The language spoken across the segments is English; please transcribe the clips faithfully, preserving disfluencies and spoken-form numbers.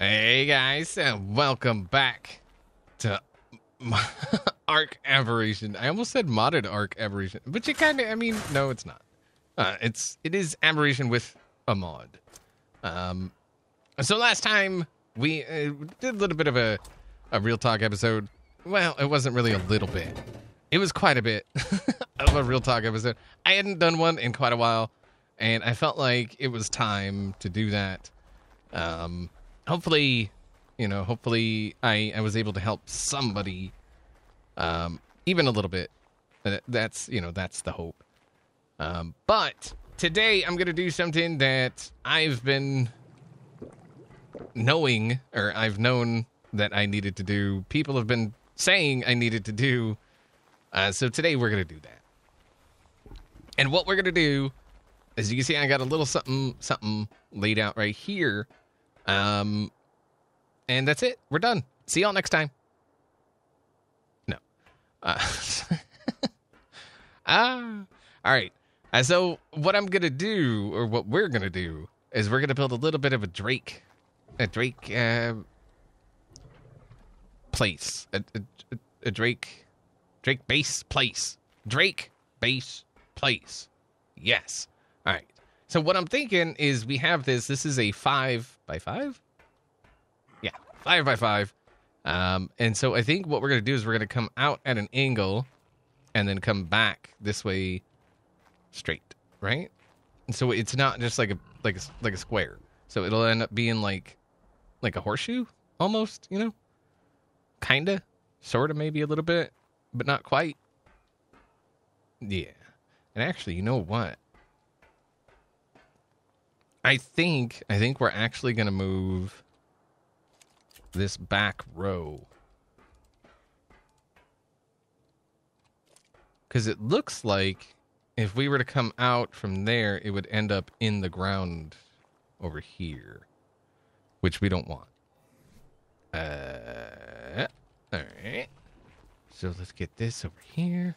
Hey guys, and welcome back to ARK Aberration. I almost said modded ARK Aberration, but you kind of, I mean, no, it's not. Uh, it's, it is Aberration with a mod. Um, so last time we uh, did a little bit of a, a real talk episode. Well, it wasn't really a little bit. It was quite a bit of a real talk episode. I hadn't done one in quite a while, and I felt like it was time to do that. Um... Hopefully, you know, hopefully I, I was able to help somebody, um, even a little bit. That's, you know, that's the hope. Um, but today I'm going to do something that I've been knowing, or I've known that I needed to do. People have been saying I needed to do. Uh, so today we're going to do that. And what we're going to do, as you can see, I got a little something, something laid out right here. Um, and that's it. We're done. See y'all next time. No. Uh, ah, all right. Uh, so what I'm going to do, or what we're going to do, is we're going to build a little bit of a Drake, a Drake, uh, place, a, a, a Drake, Drake base place, Drake base place. Yes. All right. So what I'm thinking is we have this. This is a five by five. Yeah, five by five. Um, and so I think what we're going to do is we're going to come out at an angle and then come back this way straight, right? And so it's not just like a like a, like a square. So it'll end up being like like a horseshoe almost, you know? Kind of, sort of, maybe a little bit, but not quite. Yeah. And actually, you know what? I think, I think we're actually going to move this back row. Because it looks like if we were to come out from there, it would end up in the ground over here, which we don't want. Uh, all right. So let's get this over here.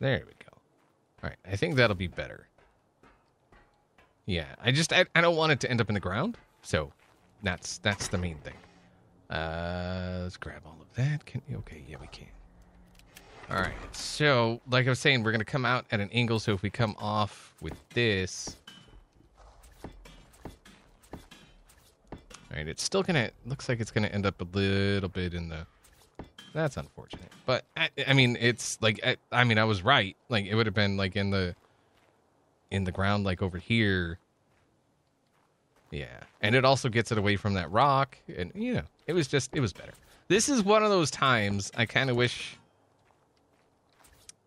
There we go. All right. I think that'll be better. Yeah. I just, I, I don't want it to end up in the ground. So that's, that's the main thing. Uh, let's grab all of that. Can you? Okay. Yeah, we can. All right. So like I was saying, we're going to come out at an angle. So if we come off with this, all right, it's still going to, looks like it's going to end up a little bit in the, that's unfortunate, but I, I mean, it's like, I, I mean, I was right. Like it would have been like in the, in the ground, like over here. Yeah. And it also gets it away from that rock, and you know, it was just, it was better. This is one of those times I kind of wish,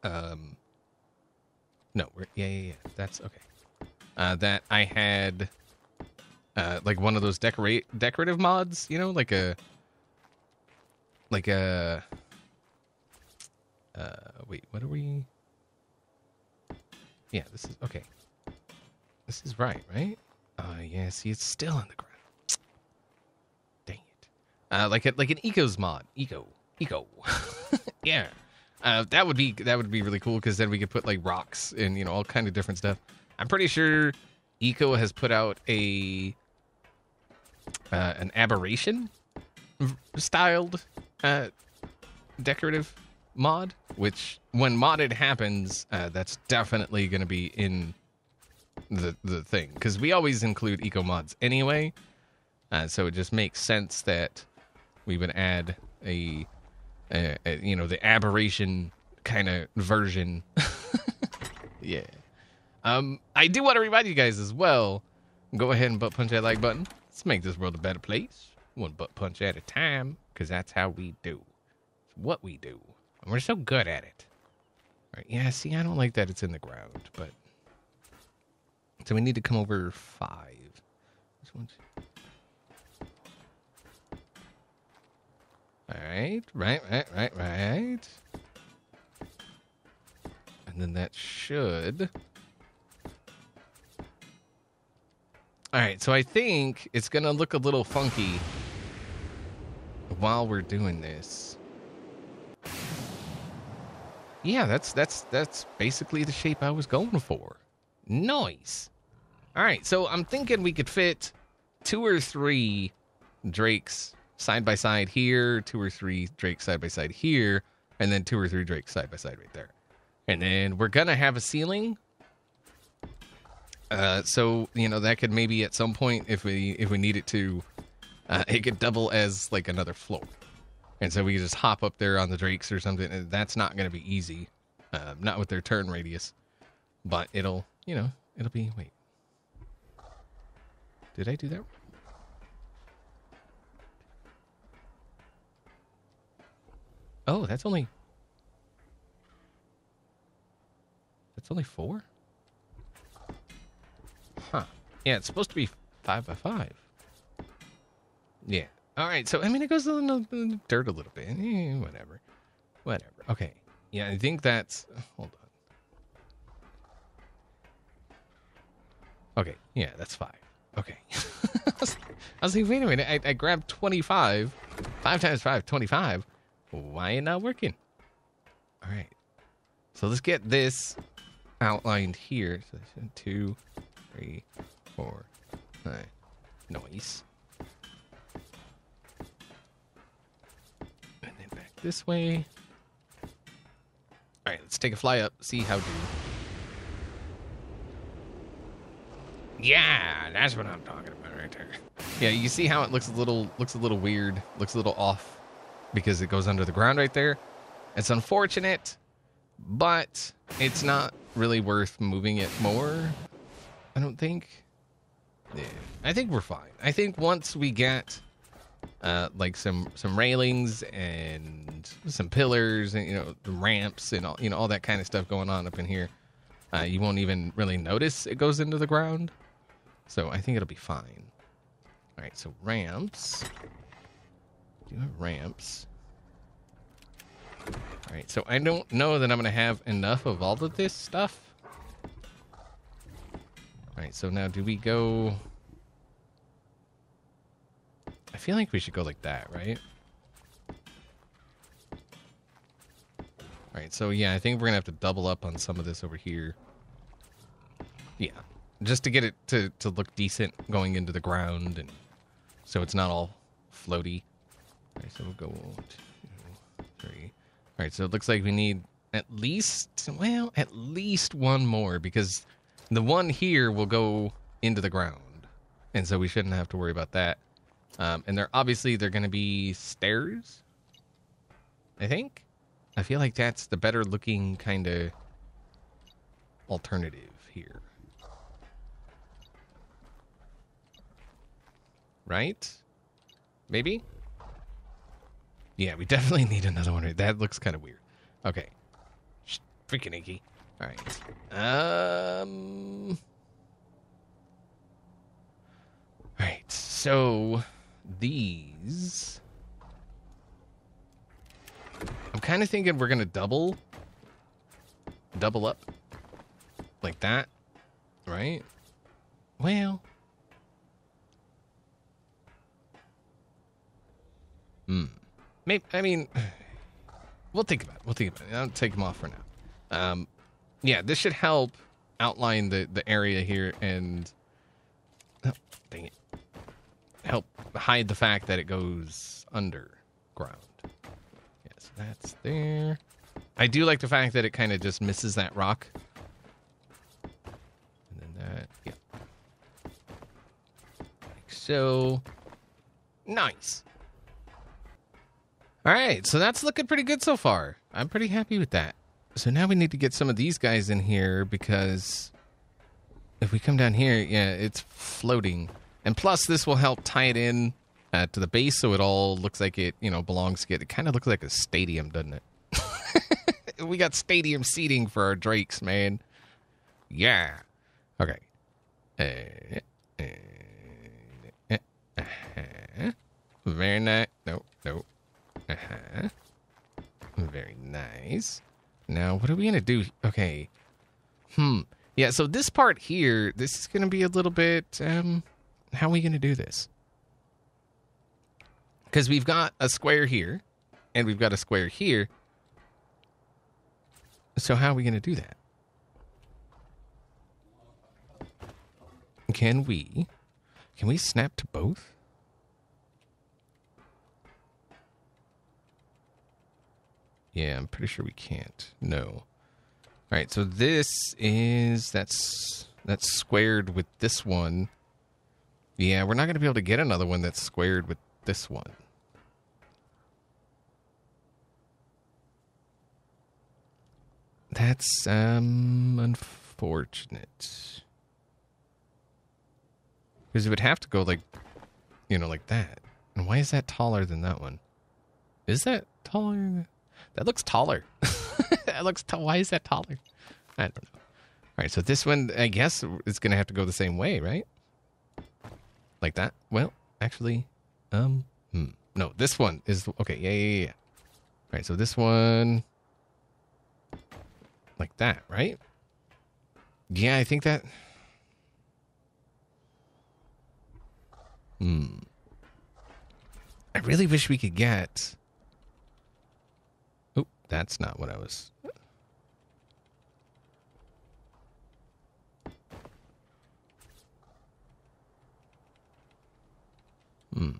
um, no, we're, yeah, yeah, yeah. That's okay. Uh, that I had, uh, like one of those decorate decorative mods, you know, like a, Like a, uh, wait, what are we? Yeah, this is, okay. This is right, right? Oh, uh, yeah, see, it's still on the ground. Dang it. Uh, like a, like an Eco's mod. Eco. Eco. Yeah. Uh, that would be, that would be really cool, because then we could put, like, rocks and, you know, all kind of different stuff. I'm pretty sure Eco has put out a, uh, an aberration styled Uh, decorative mod, which when modded happens, uh, that's definitely going to be in the the thing, because we always include eco mods anyway, uh, so it just makes sense that we would add a, a, a you know, the aberration kind of version. Yeah. Um, I do want to remind you guys as well. Go ahead and butt punch that like button. Let's make this world a better place, one butt punch at a time. Because that's how we do. It's what we do. And we're so good at it. Right? Yeah, see, I don't like that it's in the ground, but... So we need to come over five. This one's... Alright, right, right, right, right. And then that should... Alright, so I think it's going to look a little funky while we're doing this. Yeah, that's that's that's basically the shape I was going for. Nice. All right, so I'm thinking we could fit two or three drakes side by side here, two or three drakes side by side here, and then two or three drakes side by side right there. And then we're gonna have a ceiling. Uh, so you know that could maybe at some point, if we if we need it to, uh, it could double as like another floor. And so we could just hop up there on the drakes or something. And that's not gonna be easy, uh, not with their turn radius, but it'll you know it'll be wait. Did I do that? Oh, that's only... That's only four? Huh. Yeah, it's supposed to be five by five. Yeah. All right, so, I mean, it goes in the dirt a little bit. Eh, whatever. Whatever. Okay. Yeah, I think that's... Hold on. Okay. Yeah, that's five. Okay. I, was like, I was like, wait a minute. I, I grabbed twenty-five. Five times five, twenty-five. Why it not working? All right. So let's get this outlined here. So two, three, four, nine. Nice. And then back this way. All right. Let's take a fly up. See how do. Yeah, that's what I'm talking about right there. Yeah, you see how it looks a little looks a little weird, looks a little off because it goes under the ground right there. It's unfortunate, but it's not really worth moving it more, I don't think. Yeah, I think we're fine. I think once we get uh, like some some railings and some pillars and you know the ramps and all you know all that kind of stuff going on up in here, uh, you won't even really notice it goes into the ground. So I think it'll be fine. All right, so ramps. Do have ramps. All right, so I don't know that I'm going to have enough of all of this stuff. All right, so now do we go... I feel like we should go like that, right? All right, so yeah, I think we're going to have to double up on some of this over here. Yeah. Just to get it to, to look decent going into the ground, and so it's not all floaty. All right, so we'll go one, two, three. All right, so it looks like we need at least, well, at least one more, because the one here will go into the ground, and so we shouldn't have to worry about that. Um, and they're obviously they're going to be stairs, I think. I feel like that's the better looking kind of alternative here. Right? Maybe? Yeah, we definitely need another one. That looks kind of weird. Okay. Freaking icky. All right. Um. All right. So these. I'm kind of thinking we're going to double. Double up. Like that. Right? Well. Hmm. Maybe, I mean, we'll think about it. We'll think about it. I'll take them off for now. Um, yeah, this should help outline the, the area here and... Oh, dang it. Help hide the fact that it goes underground. Yeah, so that's there. I do like the fact that it kind of just misses that rock. And then that, yeah. Like so. Nice. All right, so that's looking pretty good so far. I'm pretty happy with that. So now we need to get some of these guys in here, because if we come down here, yeah, it's floating. And plus, this will help tie it in uh, to the base, so it all looks like it, you know, belongs to it. It kind of looks like a stadium, doesn't it? We got stadium seating for our drakes, man. Yeah. Okay. Uh, uh, uh, uh, very nice. Nope, nope. Uh-huh. Very nice. Now, what are we going to do? Okay. Hmm. Yeah, so this part here, this is going to be a little bit... Um, how are we going to do this? Because we've got a square here, and we've got a square here. So how are we going to do that? Can we? Can we snap to both? Yeah, I'm pretty sure we can't. No. All right, so this is... That's that's squared with this one. Yeah, we're not going to be able to get another one that's squared with this one. That's um unfortunate. Because it would have to go like, you know, like that. And why is that taller than that one? Is that taller? That looks taller. That looks t- why is that taller? I don't know. All right, so this one, I guess, is going to have to go the same way, right? Like that? Well, actually, um, hmm. No, this one is, okay, yeah, yeah, yeah. All right, so this one, like that, right? Yeah, I think that, hmm. I really wish we could get, oh, that's not what I was. Hmm.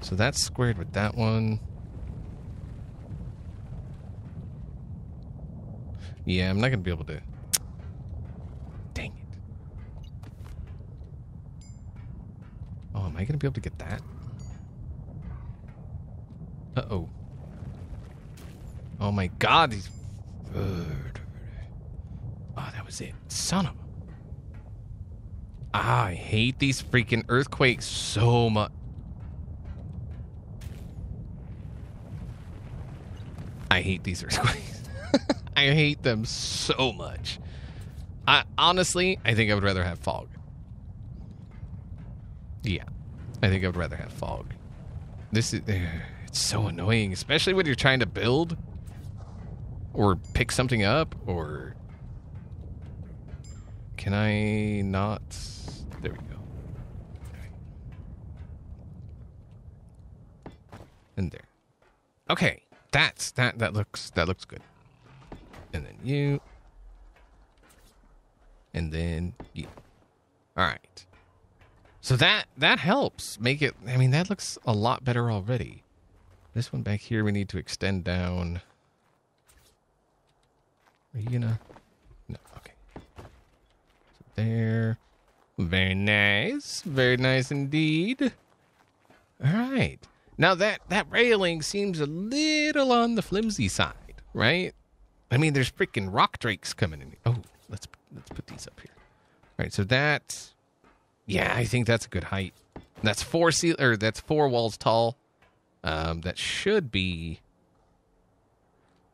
So that's squared with that one. Yeah, I'm not going to be able to. Dang it. Oh, am I going to be able to get that? Uh-oh. Oh my god, these... Oh, that was it. Son of a... Ah, I hate these freaking earthquakes so much. I hate these earthquakes. I hate them so much. I honestly, I think I would rather have fog. Yeah, I think I would rather have fog. This is, it's so annoying, especially when you're trying to build or pick something up or... Can I not? There we go. Right. And there. Okay, that's that. That looks that looks good. And then you. And then you. All right. So that that helps make it. I mean, that looks a lot better already. This one back here, we need to extend down. Are you gonna? No. Okay. There. Very nice. Very nice indeed. All right. Now that, that railing seems a little on the flimsy side, right? I mean, there's freaking rock drakes coming in. Oh, let's let's put these up here. All right, so that, yeah, I think that's a good height. That's four ceil- or that's four walls tall. Um, that should be.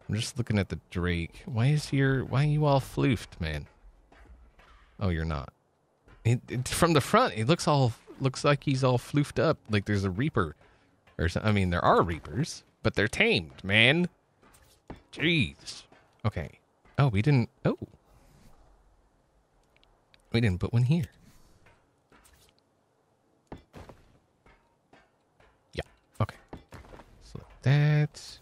I'm just looking at the drake. Why is your why are you all floofed, man? Oh, you're not. It, it, from the front, it looks all looks like he's all floofed up. Like there's a reaper, or some, I mean, there are reapers, but they're tamed, man. Jeez. Okay. Oh, we didn't. Oh, we didn't put one here. Yeah. Okay. So that's...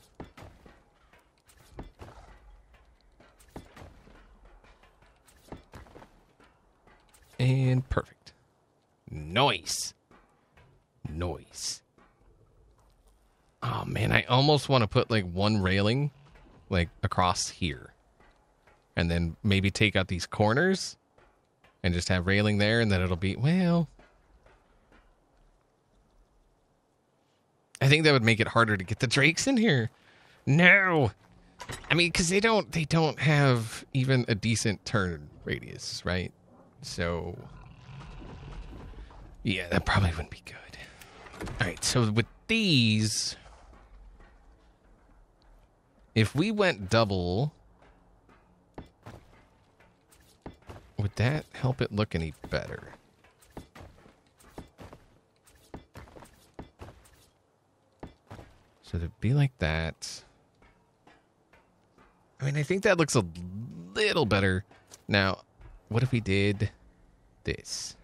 And perfect. Nice. Nice. Oh, man. I almost want to put, like, one railing, like, across here. And then maybe take out these corners and just have railing there, and then it'll be, well... I think that would make it harder to get the drakes in here. No! I mean, because they don't, they don't have even a decent turn radius, right? So, yeah, that probably wouldn't be good. All right, so with these, if we went double, would that help it look any better? So it'd be like that. I mean, I think that looks a little better now. What if we did this?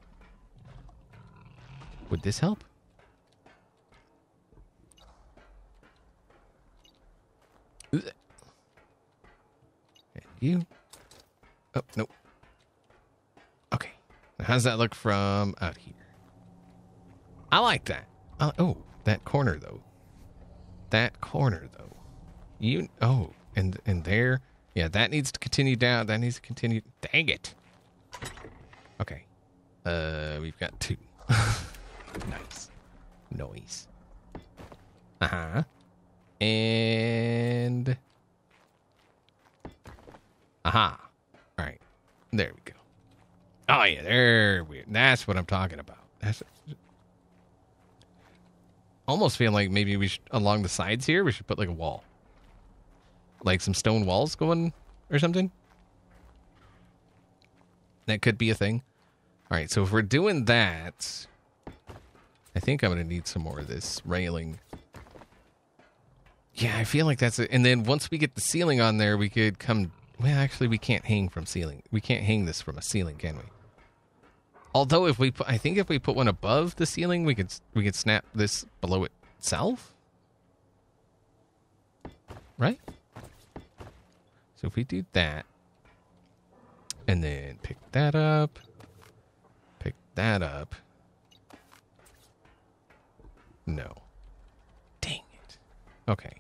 Would this help? And you. Oh, nope. Okay. Now, how does that look from out here? I like that. Uh, oh, that corner, though. That corner, though. You... Oh, and, and there... Yeah, that needs to continue down. That needs to continue. Dang it. Okay. Uh, we've got two. Nice. Noise. Uh-huh. And... Aha. Uh-huh. All right. There we go. Oh, yeah. There we... That's what I'm talking about. That's... Almost feel like maybe we should... Along the sides here, we should put like a wall. Like some stone walls going or something. That could be a thing. All right, so if we're doing that, I think I'm going to need some more of this railing. Yeah, I feel like that's it. And then once we get the ceiling on there, we could come... Well, actually, we can't hang from ceiling. We can't hang this from a ceiling, can we? Although if we put... I think if we put one above the ceiling, we could, we could snap this below itself. Right? So if we do that, and then pick that up, pick that up. No. Dang it. Okay.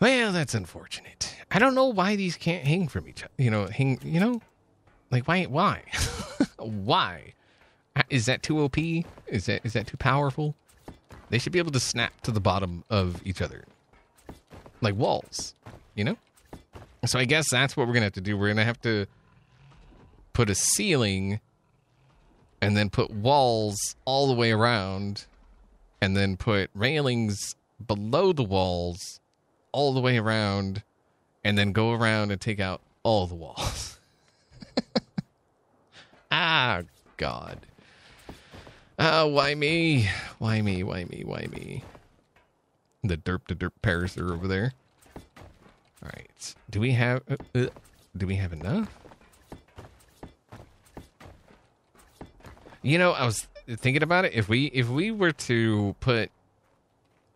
Well, that's unfortunate. I don't know why these can't hang from each other. You know, hang, you know, like why, why, why? Is that too O P? Is that, is that too powerful? They should be able to snap to the bottom of each other. Like walls, you know? So I guess that's what we're going to have to do. We're going to have to put a ceiling and then put walls all the way around and then put railings below the walls all the way around and then go around and take out all the walls. Ah, God. Ah, why me? Why me? Why me? Why me? The derp to derp pairs are over there. All right. Do we have... Uh, uh, do we have enough? You know, I was thinking about it. If we if we were to put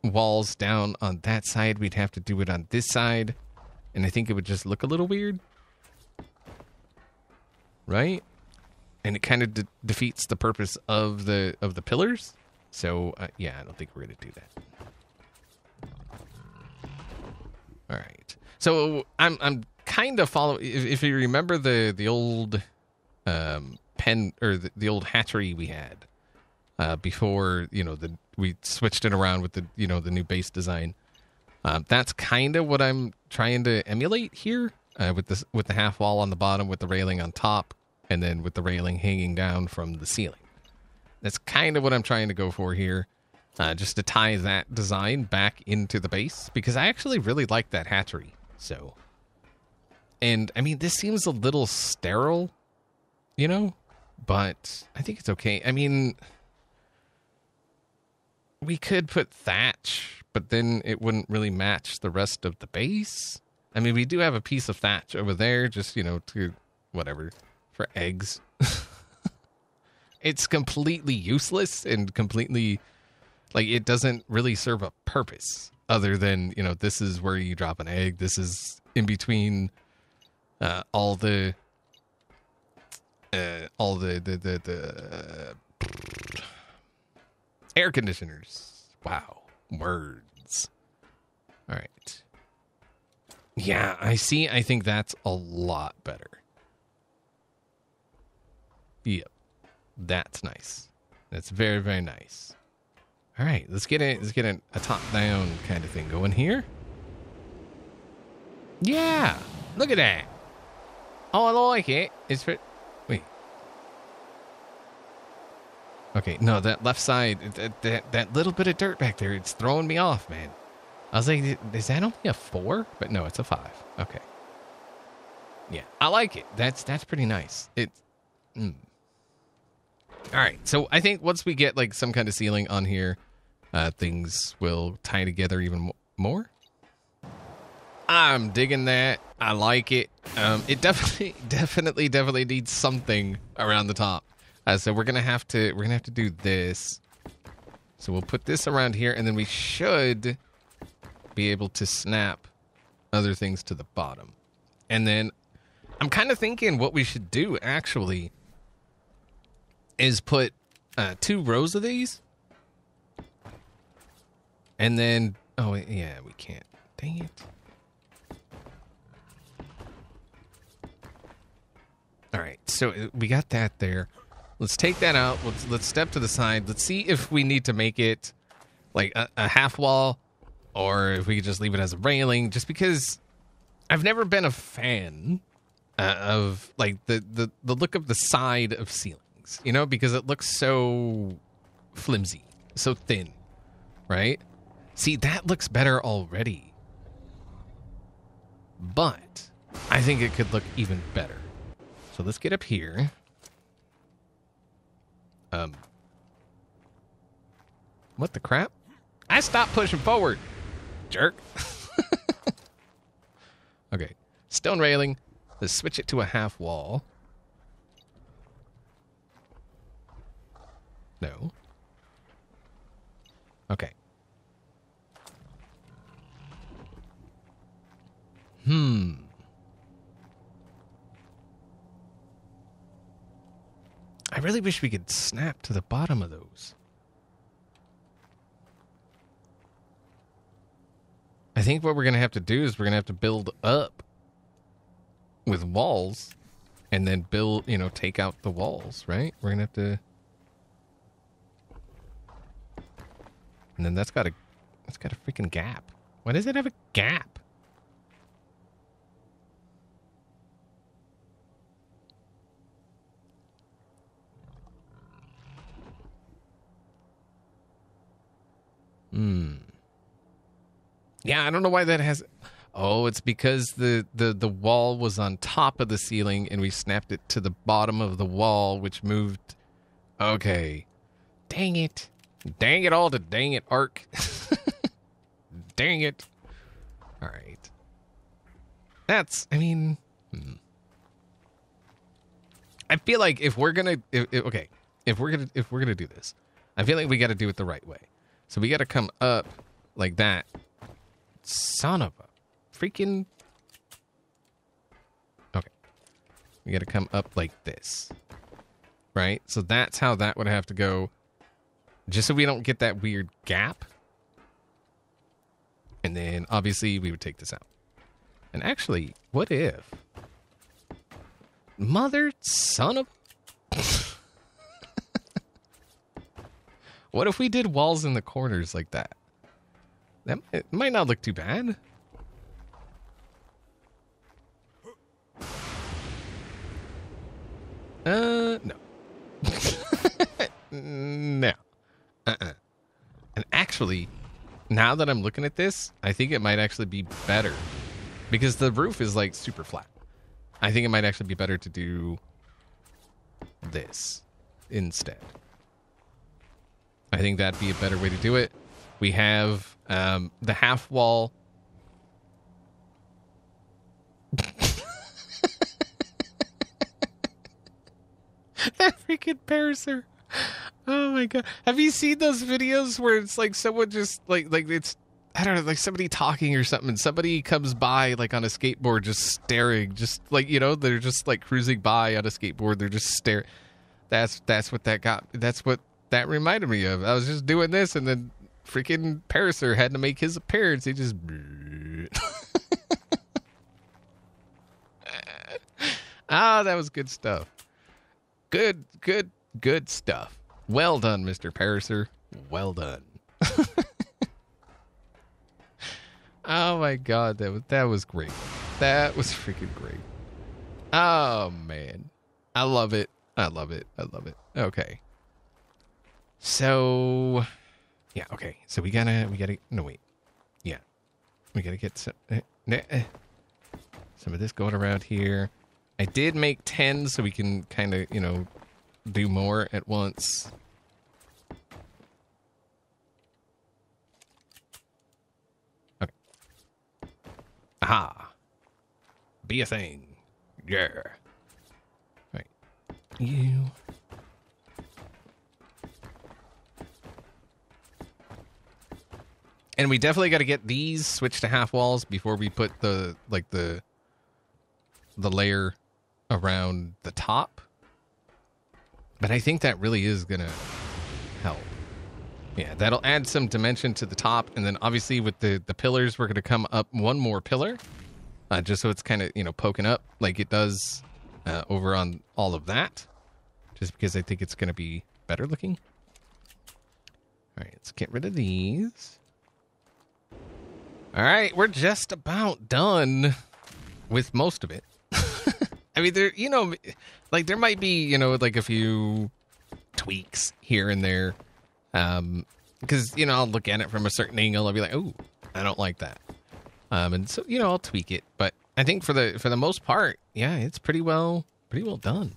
walls down on that side, we'd have to do it on this side. And I think it would just look a little weird. Right? And it kind of de- defeats the purpose of the, of the pillars. So, uh, yeah, I don't think we're going to do that. All right, so I'm I'm kind of following. If, if you remember the the old um, pen or the, the old hatchery we had uh, before, you know, the we switched it around with the you know the new base design. Um, that's kind of what I'm trying to emulate here uh, with this with the half wall on the bottom, with the railing on top, and then with the railing hanging down from the ceiling. That's kind of what I'm trying to go for here. Uh, just to tie that design back into the base, because I actually really like that hatchery. So, and I mean, this seems a little sterile, you know, but I think it's okay. I mean, we could put thatch, but then it wouldn't really match the rest of the base. I mean, we do have a piece of thatch over there, just, you know, to whatever, for eggs. It's completely useless and completely... Like, it doesn't really serve a purpose other than, you know, this is where you drop an egg. This is in between uh, all the, uh, all the, the, the, the uh, air conditioners. Wow. Words. All right. Yeah, I see. I think that's a lot better. Yep. That's nice. That's very, very nice. All right, let's get it. Let's get a, a top-down kind of thing going here. Yeah, look at that. Oh, I like it. It's for wait. Okay, no, that left side, that that, that little bit of dirt back there, it's throwing me off, man. I was like, is that only a four? But no, it's a five. Okay. Yeah, I like it. That's that's pretty nice. It. Mm. All right, so I think once we get like some kind of ceiling on here, uh, things will tie together even more. I'm digging that. I like it. Um, it definitely, definitely, definitely needs something around the top. Uh, so we're gonna have to, we're gonna have to do this. So we'll put this around here, and then we should be able to snap other things to the bottom, and then I'm kind of thinking what we should do, actually, is put uh, two rows of these. And then... Oh, yeah, we can't. Dang it. All right, so we got that there. Let's take that out. Let's, let's step to the side. Let's see if we need to make it like a, a half wall, or if we could just leave it as a railing, just because I've never been a fan uh, of like the, the, the look of the side of ceilings, you know, because it looks so flimsy, so thin, right? See, that looks better already. But I think it could look even better. So let's get up here. Um, what the crap? I stopped pushing forward, jerk. Okay, stone railing. Let's switch it to a half wall. No. Okay. Hmm. I really wish we could snap to the bottom of those. I think what we're going to have to do is we're going to have to build up with walls and then build, you know, take out the walls, right? We're going to have to... And then that's got a... That's got a freaking gap. Why does it have a gap? Hmm. Yeah, I don't know why that has... Oh, it's because the, the, the wall was on top of the ceiling and we snapped it to the bottom of the wall, which moved... Okay. Dang it. Dang it all to dang it, Ark. Dang it. All right. That's... I mean... Hmm. I feel like if we're gonna... If, if, okay. If we're gonna, if we're gonna do this, I feel like we gotta do it the right way. So we gotta come up like that. Son of a freaking... Okay. We gotta come up like this. Right? So that's how that would have to go. Just so we don't get that weird gap. And then, obviously, we would take this out. And actually, what if... Mother, son of... What if we did walls in the corners like that? That might, might not look too bad. Uh, no. No. Uh-uh. And actually, now that I'm looking at this, I think it might actually be better. Because the roof is, like, super flat. I think it might actually be better to do this instead. I think that'd be a better way to do it. We have um, the half wall. That freaking parser. Oh my God. Have you seen those videos where it's like someone just like, like it's, I don't know, like somebody talking or something and somebody comes by like on a skateboard, just staring, just like, you know, they're just like cruising by on a skateboard. They're just staring. That's, that's what that got. That's what, that reminded me of. I was just doing this and then freaking Pariser had to make his appearance. He just... Ah, that was good stuff. Good, good, good stuff. Well done, Mister Pariser. Well done. Oh my God, that was, that was great. That was freaking great. Oh man. I love it. I love it. I love it. Okay. So, yeah, okay. So we gotta, we gotta, no, wait. Yeah. We gotta get some, uh, uh, some of this going around here. I did make ten so we can kind of, you know, do more at once. Okay. Aha. Be a thing. Yeah. All right. You... And we definitely got to get these switched to half walls before we put the, like the, the layer around the top. But I think that really is going to help. Yeah, that'll add some dimension to the top. And then obviously with the, the pillars, we're going to come up one more pillar. Uh, just so it's kind of, you know, poking up like it does uh, over on all of that. Just because I think it's going to be better looking. All right, let's get rid of these. All right, we're just about done with most of it. I mean, there, you know, like there might be, you know, like a few tweaks here and there. Um, because, you know, I'll look at it from a certain angle. I'll be like, oh, I don't like that. Um, and so, you know, I'll tweak it. But I think for the, for the most part, yeah, it's pretty well, pretty well done.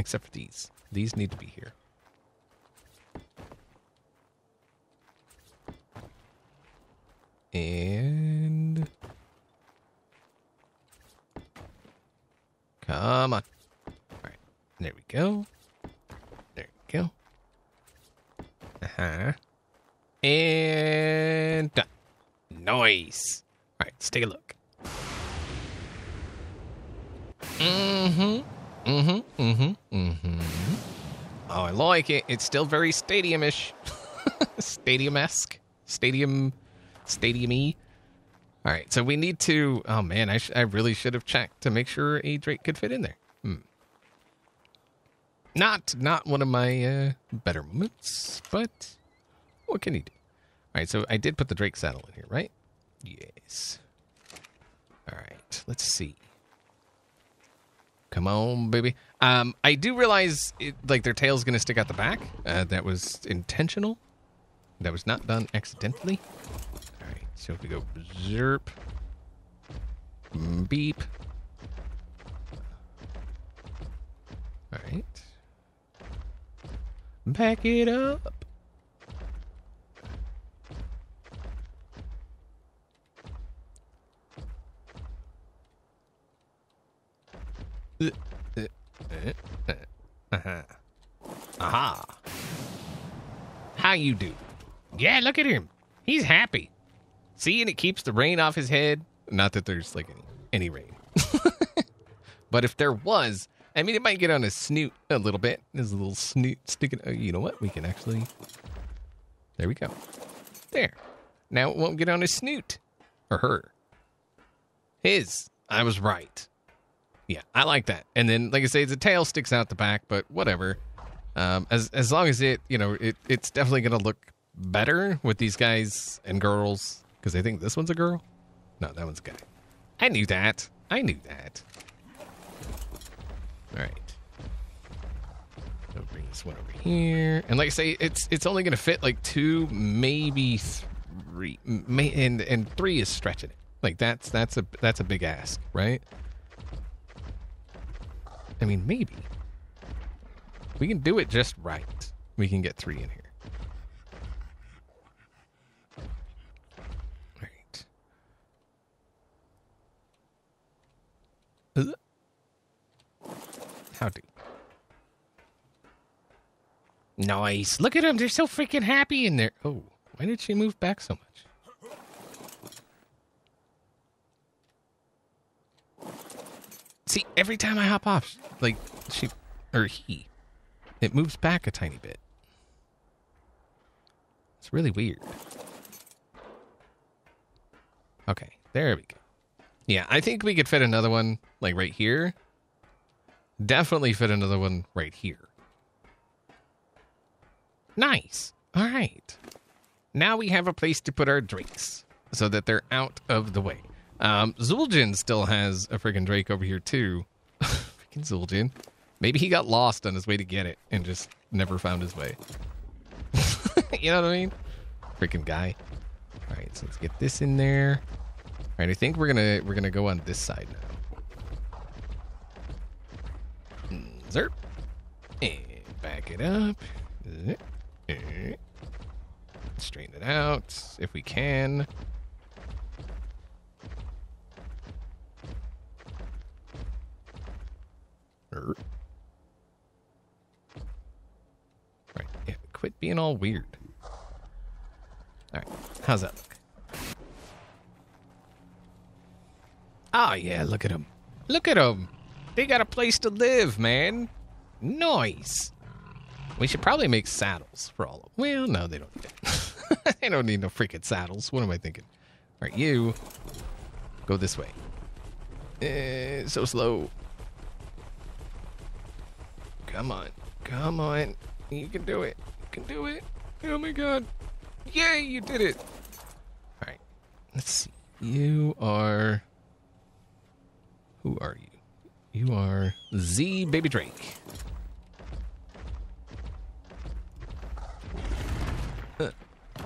Except for these. These need to be here. And come on. All right. There we go. There we go. Uh-huh. And done. Nice. All right. Let's take a look. Mm-hmm. Mm-hmm. Mm-hmm. Mm-hmm. Oh, I like it. It's still very stadium-ish. Stadium-esque. Stadium... Stadium-y. All right, so we need to... Oh, man, I, sh I really should have checked to make sure a Drake could fit in there. Hmm. Not not one of my uh, better moments, but what can he do? All right, so I did put the Drake saddle in here, right? Yes. All right, let's see. Come on, baby. Um, I do realize, it, like, their tail's going to stick out the back. Uh, that was intentional. That was not done accidentally. So if we go zerp, beep. All right. Back it up. Uh, uh, uh, uh-huh. Aha. How you do? Yeah, look at him. He's happy. See, and it keeps the rain off his head. Not that there's, like, any, any rain. But if there was, I mean, it might get on his snoot a little bit. There's a little snoot sticking. Oh, you know what? We can actually... There we go. There. Now it won't get on his snoot. Or her. His. I was right. Yeah, I like that. And then, like I say, the tail sticks out the back, but whatever. Um, as, as long as it, you know, it, it's definitely going to look better with these guys and girls. Because I think this one's a girl. No, that one's a guy. I knew that. I knew that. All right. I'll bring this one over here. And like I say, it's it's only going to fit like two, maybe three. May, and and three is stretching it. Like that's that's a that's a big ask, right? I mean, maybe we can do it just right. We can get three in here. Howdy. Nice. Look at them. They're so freaking happy in there. Oh, why did she move back so much? See, every time I hop off, like she or he, it moves back a tiny bit. It's really weird. Okay, there we go. Yeah, I think we could fit another one like right here. Definitely fit another one right here. Nice. All right. Now we have a place to put our drakes so that they're out of the way. Um, Zul'jin still has a freaking drake over here too. Freaking Zul'jin. Maybe he got lost on his way to get it and just never found his way. You know what I mean? Freaking guy. All right, so let's get this in there. All right, I think we're gonna we're gonna go on this side now. Zerp. And back it up. Straighten it out if we can. Right. Yeah, quit being all weird. Alright, how's that look? Ah, oh, yeah, look at him. Look at them. They got a place to live, man. Nice. We should probably make saddles for all of them. Well, no, they don't need that. They don't need no freaking saddles. What am I thinking? All right, you. Go this way. Eh, so slow. Come on. Come on. You can do it. You can do it. Oh, my God. Yay, you did it. All right. Let's see. You are... Who are you? You are Z Baby Drake. Huh.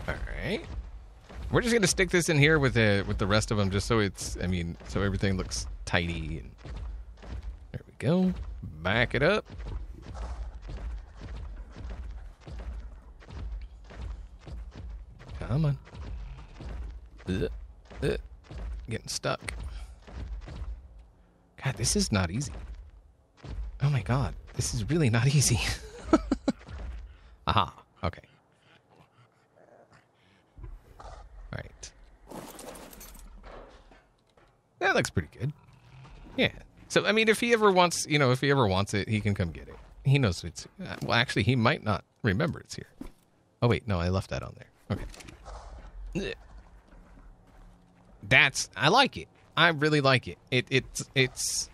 All right. We're just gonna stick this in here with the with the rest of them, just so it's. I mean, so everything looks tidy. And there we go. Back it up. Come on. Uh, uh, getting stuck. God, this is not easy. Oh my God, this is really not easy. Aha. Okay. All right. That looks pretty good. Yeah. So I mean, if he ever wants, you know, if he ever wants it, he can come get it. He knows it's. Well, actually, he might not remember it's here. Oh wait, no, I left that on there. Okay. That's. I like it. I really like it. It it's it's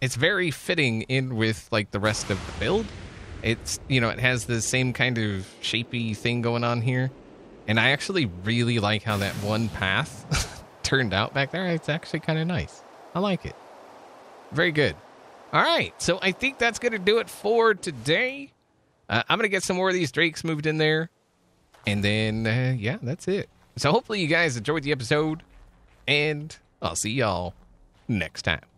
it's very fitting in with like the rest of the build. It's, you know, it has the same kind of shapey thing going on here. And I actually really like how that one path turned out back there. It's actually kind of nice. I like it. Very good. All right. So I think that's going to do it for today. Uh, I'm going to get some more of these drakes moved in there. And then, uh, yeah, that's it. So hopefully you guys enjoyed the episode, and I'll see y'all next time.